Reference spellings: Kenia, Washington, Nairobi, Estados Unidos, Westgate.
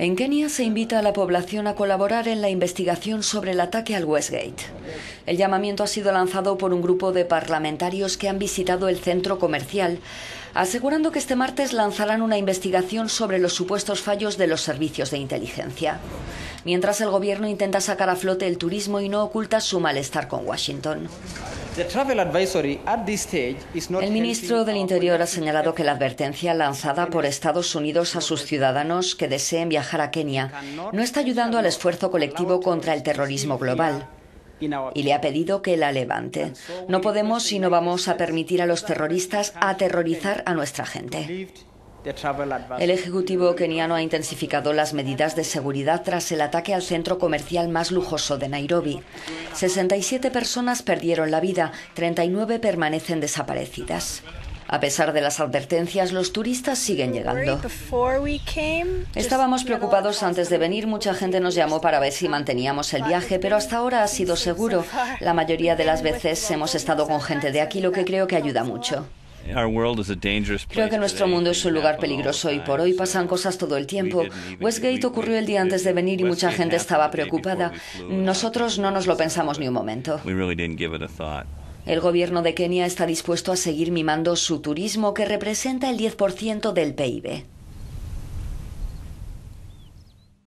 En Kenia se invita a la población a colaborar en la investigación sobre el ataque al Westgate. El llamamiento ha sido lanzado por un grupo de parlamentarios que han visitado el centro comercial, asegurando que este martes lanzarán una investigación sobre los supuestos fallos de los servicios de inteligencia. Mientras, el gobierno intenta sacar a flote el turismo y no oculta su malestar con Washington. El ministro del Interior ha señalado que la advertencia lanzada por Estados Unidos a sus ciudadanos que deseen viajar a Kenia no está ayudando al esfuerzo colectivo contra el terrorismo global, y le ha pedido que la levante. No podemos y no vamos a permitir a los terroristas aterrorizar a nuestra gente. El Ejecutivo keniano ha intensificado las medidas de seguridad tras el ataque al centro comercial más lujoso de Nairobi. 67 personas perdieron la vida, 39 permanecen desaparecidas. A pesar de las advertencias, los turistas siguen llegando. Estábamos preocupados antes de venir, mucha gente nos llamó para ver si manteníamos el viaje, pero hasta ahora ha sido seguro. La mayoría de las veces hemos estado con gente de aquí, lo que creo que ayuda mucho. Creo que nuestro mundo es un lugar peligroso y por hoy pasan cosas todo el tiempo. Westgate ocurrió el día antes de venir y mucha gente estaba preocupada. Nosotros no nos lo pensamos ni un momento. El gobierno de Kenia está dispuesto a seguir mimando su turismo, que representa el 10% del PIB.